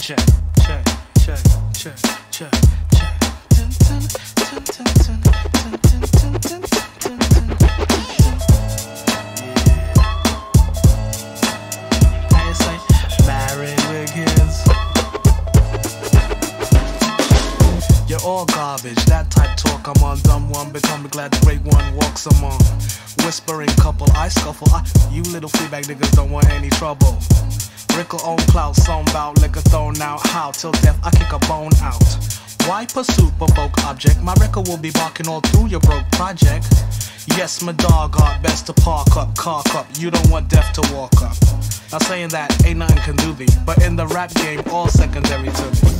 check, check, check, check, check, check. Dun, dun, dun, dun, dun, dun, dun, dun, dun, dun, dun, dun. Yeah. It's like Married with Kids. You're all garbage, that type talk. I'm on dumb one, become a glad the great one walks among. Whispering couple, I scuffle. You little feedback niggas don't want any trouble. Rickle on clout, song bout liquor thrown out. How till death I kick a bone out. Why pursue provoke object? My record will be barking all through your broke project. Yes, my dog art best to park up, cark up. You don't want death to walk up. Not saying that ain't nothing can do me, but in the rap game, all secondary to me.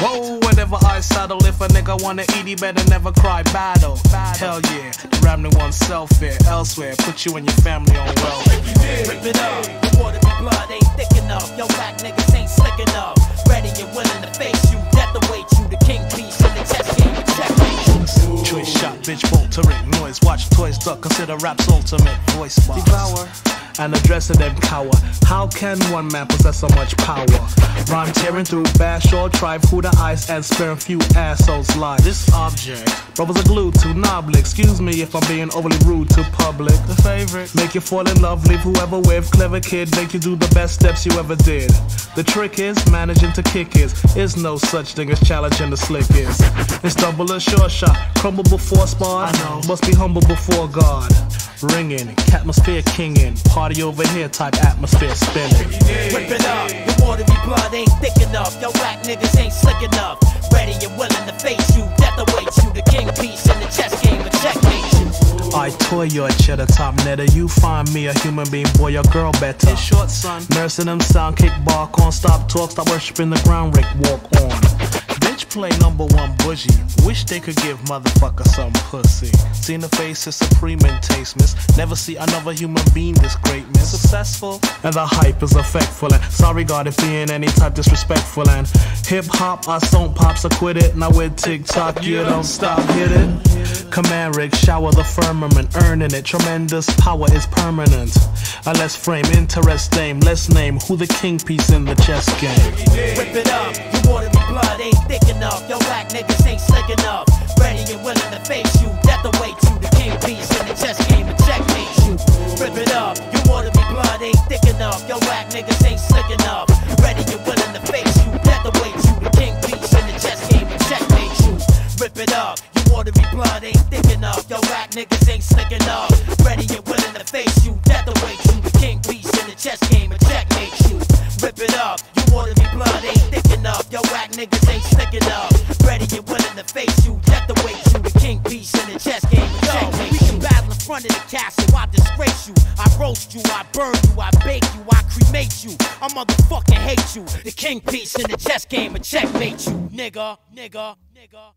Whoa, whenever I saddle, if a nigga wanna eat, he better never cry battle. Hell yeah, rambling oneself here, elsewhere, put you and your family on welfare. Rip it up, the water and blood ain't thick enough. Yo, black niggas ain't slick enough. Ready and willing to face you, death awaits you. The king please in the chest game, checkmate. Choice shot, bitch, boltering noise. Watch toys duck, consider rap's ultimate voice box. Devour. And addressing them cower. How can one man possess so much power? Rhyme tearing through bash or tribe, who the ice and sparing few assholes lives. This object, brothers are glued to nobbly. Excuse me if I'm being overly rude to public. The favorite, make you fall in love, leave whoever with. Clever kid, make you do the best steps you ever did. The trick is managing to kick is. Is no such thing as challenging the slick is. It's double a sure shot, crumble before spawn. I know, must be humble before God. Ringing, atmosphere kinging, party over here type atmosphere spinning. Rip it up, the watery blood ain't thick enough. Yo, whack niggas ain't slick enough. Ready and willing to face you, death awaits you. The king piece in the chess game, a checkmate you. I toy your cheddar top netter. You find me a human being, boy, your girl better. In short, son, nursing them sound, kick bark on. Stop talk, stop worshiping the ground, Rick, walk on. Bitch play number one bougie. Wish they could give motherfucker some pussy. Seen the face is supreme in taste, miss. Never see another human being this great, miss. Successful, and the hype is effectful. And sorry God if being any type disrespectful. And hip hop, I don't pop, so quit it. Now with TikTok, you don't stop, hit it. Command Rick, shower the firmament, earning it. Tremendous power is permanent. Let's frame, interest name, let's name who the king piece in the chess game. Rip it up, you water me blood ain't thick enough. Yo, black niggas ain't slick enough. Ready and willing to face you, death awaits you. The king piece in the chess game, a checkmate you. Rip it up, you water me blood ain't thick enough. Yo, black niggas ain't slick enough. Ready and willing to face you, death awaits you. The king piece in the chess game, a checkmate you. Rip it up, you water me blood ain't thick enough. Yo, black niggas ain't slick enough. Ready and willing to face you, death awaits you. The king piece in the chess game, a checkmate you. Rip it up, you water me blood ain't thick enough. Yo, whack niggas ain't slick enough. Ready and willing to face you, death awaits you. The king piece in the chess game. Yo, we can battle in front of the castle. I disgrace you, I roast you, I burn you, I bake you, I cremate you. I motherfucking hate you. The king piece in the chess game, a checkmate you, nigga, nigga, nigga.